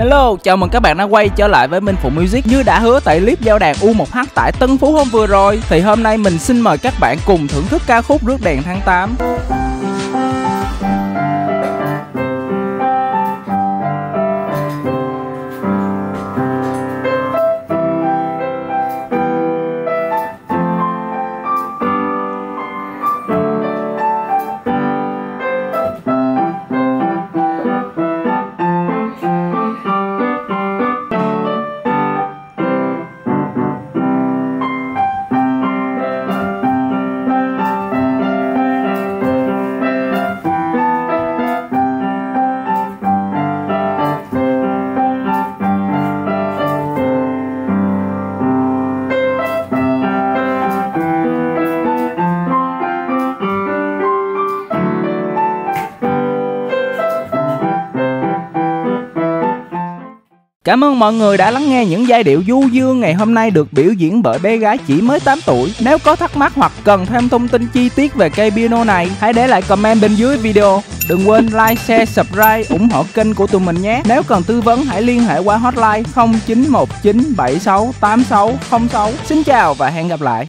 Hello, chào mừng các bạn đã quay trở lại với Minh Phụ Music. Như đã hứa tại clip giao đàn U1H tại Tân Phú hôm vừa rồi, thì hôm nay mình xin mời các bạn cùng thưởng thức ca khúc Rước Đèn tháng 8. Cảm ơn mọi người đã lắng nghe những giai điệu du dương ngày hôm nay được biểu diễn bởi bé gái chỉ mới 8 tuổi. Nếu có thắc mắc hoặc cần thêm thông tin chi tiết về cây piano này, hãy để lại comment bên dưới video. Đừng quên like, share, subscribe, ủng hộ kênh của tụi mình nhé. Nếu cần tư vấn hãy liên hệ qua hotline 0919768606. Xin chào và hẹn gặp lại.